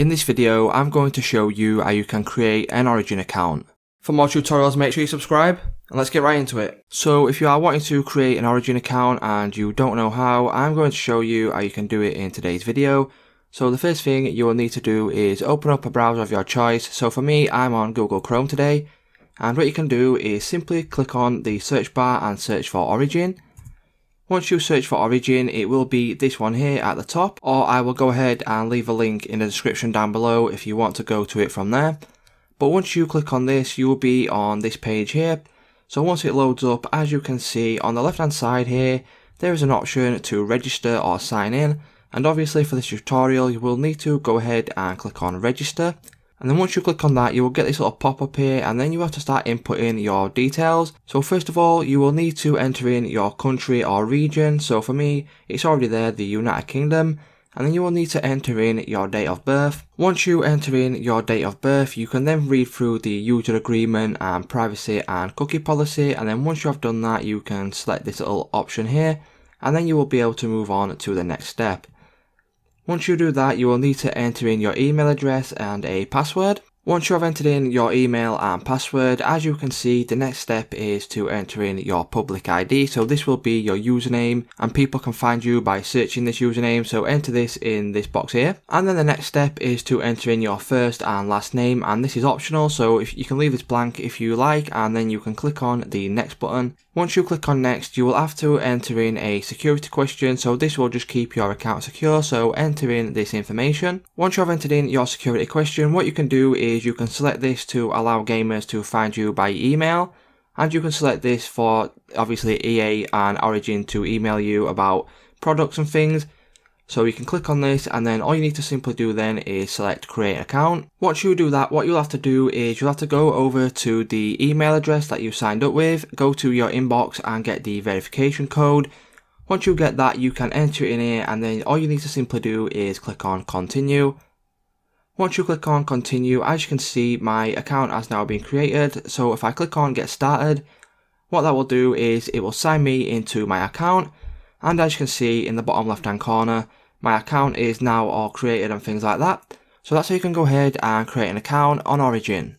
In this video, I'm going to show you how you can create an Origin account. For more tutorials, make sure you subscribe, and let's get right into it. So if you are wanting to create an Origin account and you don't know how, I'm going to show you how you can do it in today's video. So the first thing you will need to do is open up a browser of your choice. So for me, I'm on Google Chrome today, and what you can do is simply click on the search bar and search for Origin. Once you search for Origin, it will be this one here at the top, or I will go ahead and leave a link in the description down below if you want to go to it from there. But once you click on this, you will be on this page here. So once it loads up, as you can see on the left hand side here, there is an option to register or sign in. And obviously for this tutorial, you will need to go ahead and click on register. And then once you click on that, you will get this little pop-up here, and then you have to start inputting your details. So first of all, you will need to enter in your country or region. So for me, it's already there, the United Kingdom. And then you will need to enter in your date of birth. Once you enter in your date of birth, you can then read through the user agreement and privacy and cookie policy. And then once you have done that, you can select this little option here, and then you will be able to move on to the next step. Once you do that, you will need to enter in your email address and a password. Once you have entered in your email and password, as you can see, the next step is to enter in your public ID. So this will be your username, and people can find you by searching this username. So enter this in this box here. And then the next step is to enter in your first and last name, and this is optional. So if you can leave this blank if you like, and then you can click on the next button. Once you click on next, you will have to enter in a security question. So this will just keep your account secure. So enter in this information. Once you have entered in your security question, what you can do is you can select this to allow gamers to find you by email, and you can select this for obviously EA and Origin to email you about products and things. So you can click on this, and then all you need to simply do then is select create account. Once you do that, what you'll have to do is you'll have to go over to the email address that you signed up with, go to your inbox and get the verification code. Once you get that, you can enter it in here, and then all you need to simply do is click on continue. Once you click on continue, as you can see, my account has now been created. So if I click on get started, what that will do is it will sign me into my account. And as you can see in the bottom left hand corner, my account is now all created and things like that. So that's how you can go ahead and create an account on Origin.